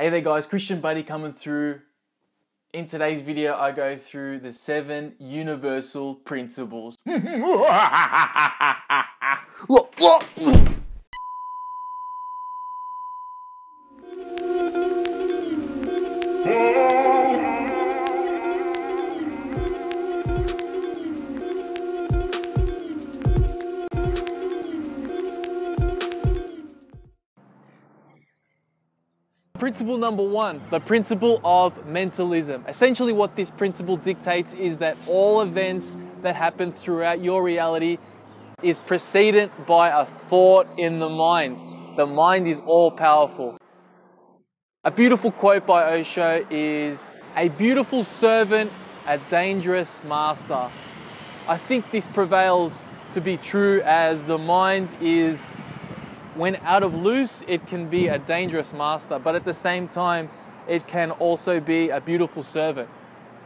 Hey there guys, Kristian Buddy coming through. In today's video, I go through the 7 universal principles. Principle number 1, the principle of mentalism. Essentially what this principle dictates is that all events that happen throughout your reality is preceded by a thought in the mind. The mind is all powerful. A beautiful quote by Osho is, "A beautiful servant, a dangerous master." I think this prevails to be true, as the mind is, when out of loose, it can be a dangerous master, but at the same time, it can also be a beautiful servant.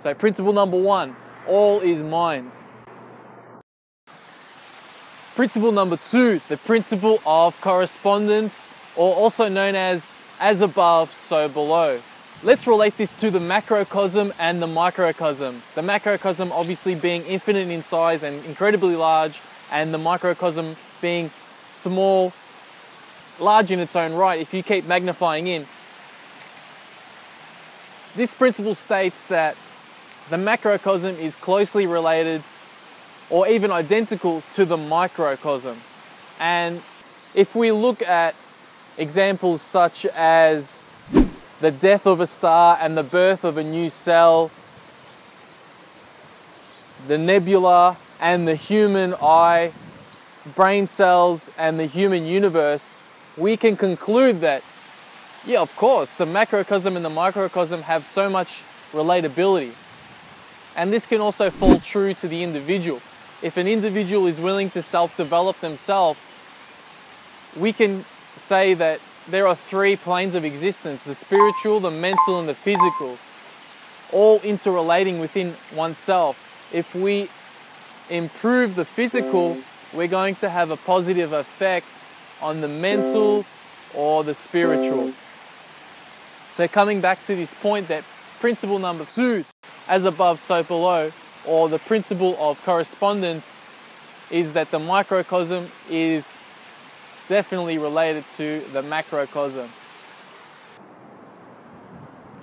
So principle number 1, all is mind. Principle number 2, the principle of correspondence, or also known as above, so below. Let's relate this to the macrocosm and the microcosm. The macrocosm obviously being infinite in size and incredibly large, and the microcosm being small, large in its own right, if you keep magnifying in. This principle states that the macrocosm is closely related or even identical to the microcosm. And if we look at examples such as the death of a star and the birth of a new cell, the nebula and the human eye, brain cells and the human universe, we can conclude that, yeah, of course, the macrocosm and the microcosm have so much relatability. And this can also fall true to the individual. If an individual is willing to self-develop themselves, we can say that there are 3 planes of existence, the spiritual, the mental, and the physical, all interrelating within oneself. If we improve the physical, we're going to have a positive effect on the mental or the spiritual. So coming back to this point, that principle number 2, as above, so below, or the principle of correspondence, is that the microcosm is definitely related to the macrocosm.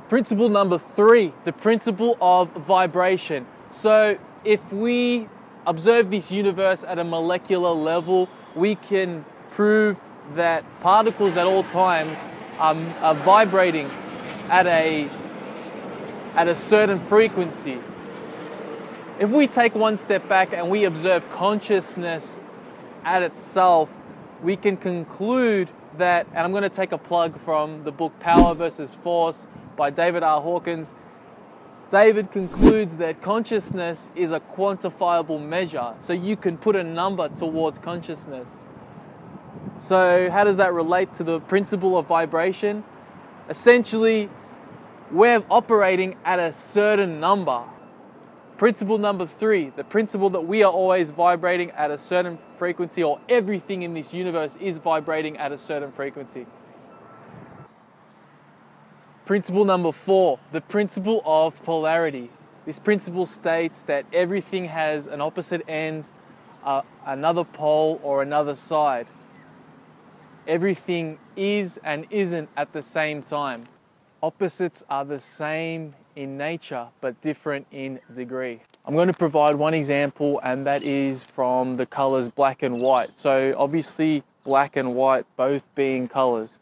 Principle number 3, the principle of vibration. So if we observe this universe at a molecular level, we can prove that particles at all times are vibrating at a certain frequency. If we take one step back and we observe consciousness at itself, we can conclude that, and I'm going to take a plug from the book Power vs. Force by David R. Hawkins. David concludes that consciousness is a quantifiable measure, so you can put a number towards consciousness. So how does that relate to the principle of vibration? Essentially, we're operating at a certain number. Principle number 3, the principle that we are always vibrating at a certain frequency, or everything in this universe is vibrating at a certain frequency. Principle number 4, the principle of polarity. This principle states that everything has an opposite end, another pole or another side. Everything is and isn't at the same time. Opposites are the same in nature, but different in degree. I'm going to provide one example, and that is from the colors black and white. So obviously black and white both being colors,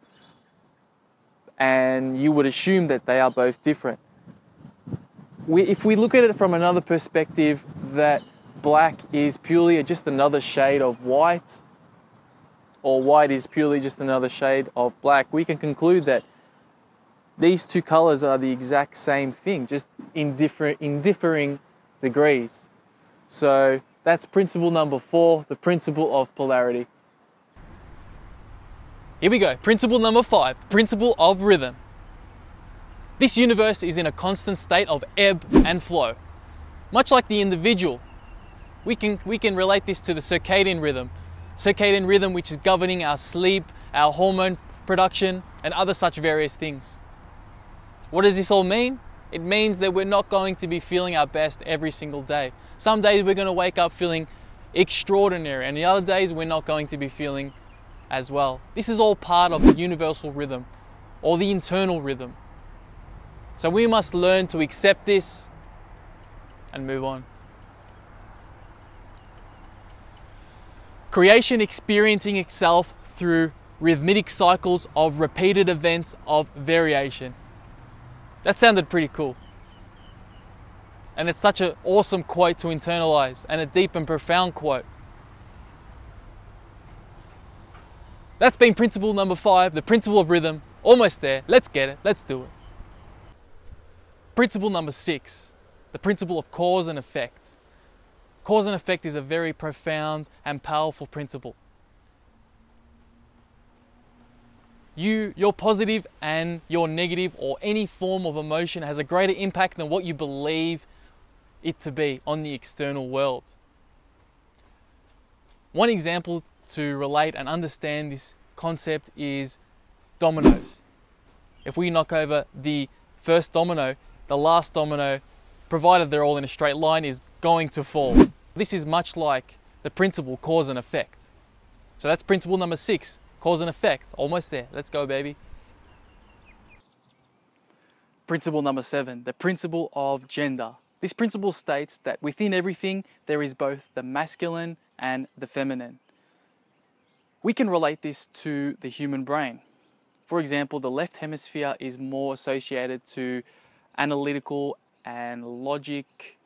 and you would assume that they are both different. If we look at it from another perspective, that black is purely just another shade of white, or white is purely just another shade of black, we can conclude that these two colors are the exact same thing, just in differing degrees. So that's principle number 4, the principle of polarity. Here we go, principle number 5, the principle of rhythm. This universe is in a constant state of ebb and flow. Much like the individual, we can relate this to the circadian rhythm. Circadian rhythm, which is governing our sleep, our hormone production, and other such various things. What does this all mean? It means that we're not going to be feeling our best every single day. Some days we're going to wake up feeling extraordinary, and the other days we're not going to be feeling as well. This is all part of the universal rhythm, or the internal rhythm. So we must learn to accept this and move on. Creation experiencing itself through rhythmic cycles of repeated events of variation. That sounded pretty cool. And it's such an awesome quote to internalize, and a deep and profound quote. That's been principle number 5, the principle of rhythm. Almost there. Let's get it. Let's do it. Principle number 6, the principle of cause and effect. Cause and effect is a very profound and powerful principle. Your positive and your negative, or any form of emotion, has a greater impact than what you believe it to be on the external world. One example to relate and understand this concept is dominoes. If we knock over the first domino, the last domino, provided they're all in a straight line, is going to fall. This is much like the principle cause and effect. So that's principle number 6, cause and effect. Almost there. Let's go, baby. Principle number 7, the principle of gender. This principle states that within everything there is both the masculine and the feminine. We can relate this to the human brain. For example, the left hemisphere is more associated to analytical and logic,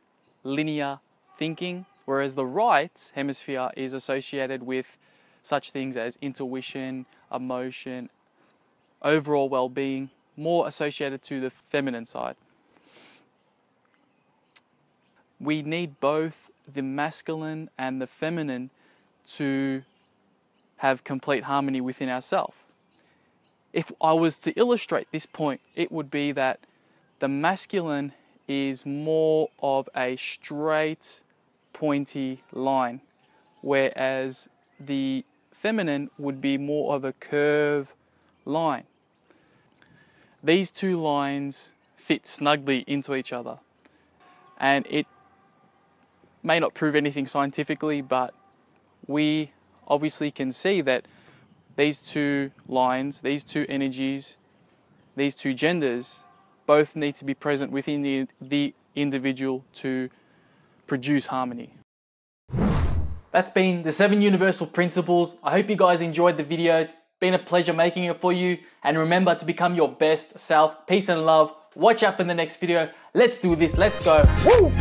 linear thinking, whereas the right hemisphere is associated with such things as intuition, emotion, overall well-being, more associated to the feminine side. We need both the masculine and the feminine to have complete harmony within ourselves. If I was to illustrate this point, it would be that the masculine is more of a straight, pointy line, whereas the feminine would be more of a curve line. These two lines fit snugly into each other, and it may not prove anything scientifically, but we obviously can see that these two lines, these two energies, these two genders both need to be present within the individual to produce harmony. That's been the 7 universal principles. I hope you guys enjoyed the video. It's been a pleasure making it for you. And remember to become your best self. Peace and love. Watch out for the next video. Let's do this. Let's go. Woo!